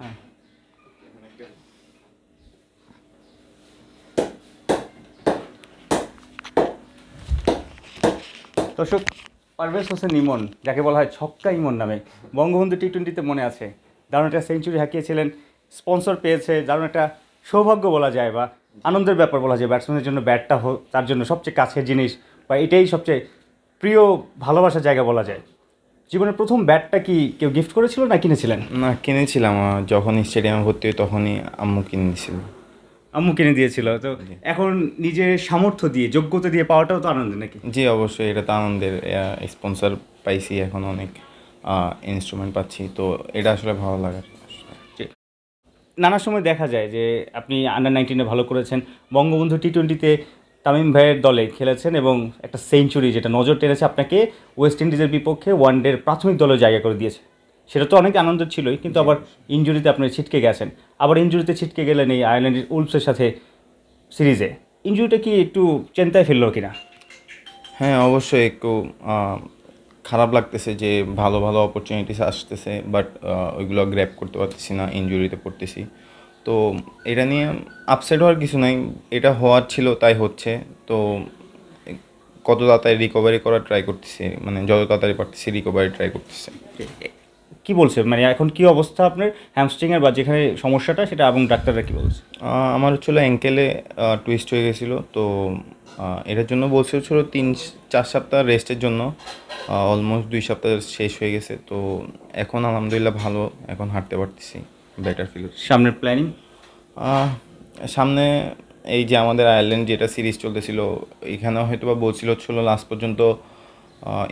দর্শক পারভেজ হোসেন ইমন, যাকে বলা হয় ছক্কা ইমন নামে, বঙ্গবন্ধু টি20তে মনে আছে দারুণ একটা সেঞ্চুরি হাঁকিয়েছিলেন, স্পন্সর পেয়েছে, দারুণ একটা সৌভাগ্য বলা যায় বা আনন্দের ব্যাপার বলা যায়। ব্যাটসম্যানের জন্য ব্যাটটা তার জন্য সবচেয়ে কাছের জিনিস বা এটাই সবচেয়ে প্রিয় ভালোবাসার জায়গা বলা যায়। জীবনের প্রথম ব্যাটটা কি কেউ গিফট করেছিল না কিনেছিলেন? না, কিনেছিলাম, যখন স্টেডিয়ামে ভর্তি হই তখনই আম্মু কিনে দিয়েছিল, আম্মু কিনে দিয়েছিল। তো এখন নিজের সামর্থ্য দিয়ে যোগ্যতা দিয়ে পাওয়াটাও তো আনন্দ নাকি? জি অবশ্যই, এটা তো আনন্দের। স্পন্সর পাইছি, এখন অনেক ইনস্ট্রুমেন্ট পাচ্ছি, তো এটা আসলে ভালো লাগে। নানা সময় দেখা যায় যে আপনি আন্ডার-19 ভালো করেছেন, বঙ্গবন্ধু টি20তে তামিম ভাইয়ের দলে খেলেছেন এবং একটা সেঞ্চুরি যেটা নজর টেনেছে আপনাকে, ওয়েস্ট ইন্ডিজের বিপক্ষে ওয়ানডের প্রাথমিক দলে জায়গা করে দিয়েছে, সেটা তো অনেক আনন্দ ছিলই। কিন্তু আবার ইনজুরিতে আপনি ছিটকে গেছেন, আবার ইনজুরিতে ছিটকে গেলেন এই আয়ারল্যান্ডের উলফসের সাথে সিরিজে। ইনজুরিটা কি একটু চিন্তায় ফেললো কিনা? হ্যাঁ অবশ্যই একটু খারাপ লাগতেছে যে ভালো ভালো অপরচুনিটিস আসতেছে, বাট ওইগুলো গ্র্যাব করতে পারতেছি না, ইনজুরিতে পড়তেছি। তো এটা নিয়ে আপসেট হওয়ার কিছু নাই, এটা হওয়ার ছিল তাই হচ্ছে। তো কত তাড়াতাড়ি রিকভারি করার ট্রাই করতেছি, মানে যত তাড়াতাড়ি পারতেছি রিকভারি ট্রাই করতেছি। কি বলছে মানে এখন কি অবস্থা আপনার হ্যামস্ট্রিংয়ের বা যেখানে সমস্যাটা সেটা, এবং ডাক্তাররা কি বলছে? আমার হচ্ছিল অ্যাঙ্কেলে টুইস্ট হয়ে গেছিলো, তো এটার জন্য বলছে হচ্ছিল 3-4 সপ্তাহ রেস্টের জন্য। অলমোস্ট 2 সপ্তাহ শেষ হয়ে গেছে, তো এখন আলহামদুলিল্লাহ ভালো, এখন হাঁটতে পারতেছি, বেটার ফিল। সামনের প্ল্যানিং? সামনে এই যে আমাদের আয়ারল্যান্ড যেটা সিরিজ চলতেছিল, এখানেও হয়তো বা বলছিল হচ্ছিলো লাস্ট পর্যন্ত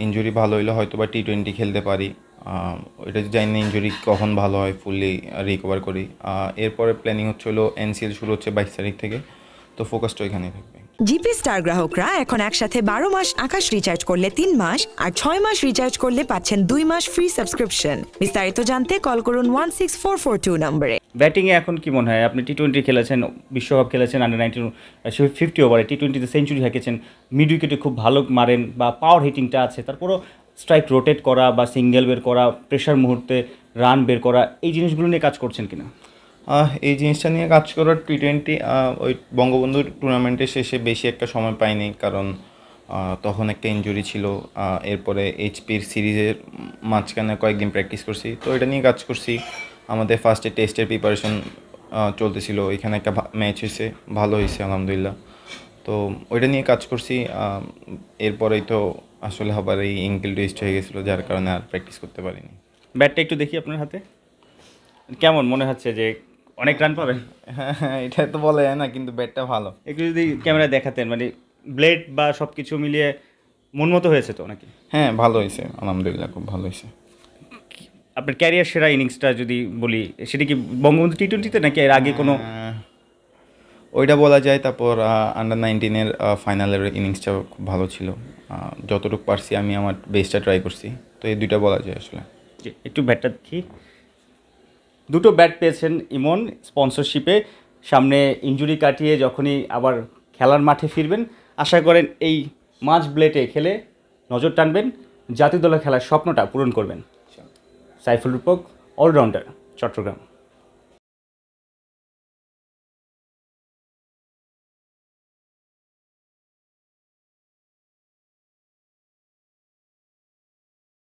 ইনজুরি ভালো হইলে হয়তো বা টি20 খেলতে পারি, ওইটা জানি না ইনজুরি কখন ভালো হয়, ফুললি রিকভার করি। এরপরে প্ল্যানিং হচ্ছিলো NCL শুরু হচ্ছে 22 তারিখ থেকে, তো ফোকাসটা ওইখানেই থাকবে। জিপি স্টার গ্রাহকরা এখন একসাথে 12 মাস আকাশ রিচার্জ করলে 3 মাস আর 6 মাস রিচার্জ করলে পাচ্ছেন 2 মাস ফ্রি সাবস্ক্রিপশন। বিস্তারিত জানতে কল করুন 16442 নম্বরে। ব্যাটিংয়ে এখন কি মনে হয়? আপনি টি20 খেলেছেন, বিশ্বকাপ খেলেছেন, আন্ডার-19 50 ওভারে, টি20তে সেঞ্চুরি হাঁকেছেন, মিড উইকেটে খুব ভালো মারেন বা পাওয়ার হিটিংটা আছে, তারপরও স্ট্রাইক রোটেট করা বা সিঙ্গেল বের করা, প্রেশার মুহূর্তে রান বের করা, এই জিনিসগুলো নিয়ে কাজ করছেন কিনা? এই জিনিসটা নিয়ে কাজ করার টি20 ওই বঙ্গবন্ধু টুর্নামেন্টের শেষে বেশি একটা সময় পাইনি, কারণ তখন একটা ইনজুরি ছিল। এরপরে এইচপির সিরিজের মাঝখানে কয়েকদিন প্র্যাকটিস করছি, তো এটা নিয়ে কাজ করছি। আমাদের ফার্স্টে টেস্টের প্রিপারেশন চলতেছিল, এখানে একটা ম্যাচ হয়েছে, ভালো হয়েছে আলহামদুলিল্লাহ, তো ওইটা নিয়ে কাজ করছি। এরপরেই তো আসলে আবার এই অ্যাঙ্কেল টুইস্ট হয়ে গেছিলো, যার কারণে আর প্র্যাকটিস করতে পারিনি। ব্যাটটা একটু দেখি আপনার হাতে, কেমন মনে হচ্ছে যে অনেক রান পাবেন? হ্যাঁ এটা তো বলা যায় না, কিন্তু ব্যাটটা ভালো। একটু যদি ক্যামেরায় দেখাতেন, মানে ব্লেড বা সব কিছু মিলিয়ে মন মতো হয়েছে তো নাকি? হ্যাঁ ভালো হয়েছে আলহামদুলিল্লাহ, খুব ভালো হয়েছে। আপনার ক্যারিয়ার সেরা ইনিংসটা যদি বলি, সেটা কি বঙ্গবন্ধু টি20তে নাকি এর আগে কোনো? ওইটা বলা যায়। তারপর আন্ডার-19 ফাইনালের ইনিংসটা খুব ভালো ছিল, যতটুকু পারছি আমি আমার বেস্টটা ট্রাই করছি, তো এই দুইটা বলা যায় আসলে। একটু ব্যাটটা দেখি, দুটো ব্যাট পেয়েছেন ইমন স্পন্সরশিপে। সামনে ইনজুরি কাটিয়ে যখনই আবার খেলার মাঠে ফিরবেন, আশা করেন এই মাঝ ব্লেটে খেলে নজর টানবেন, জাতীয় দলে খেলার স্বপ্নটা পূরণ করবেন। সাইফুল রূপক, অলরাউন্ডার, চট্টগ্রাম।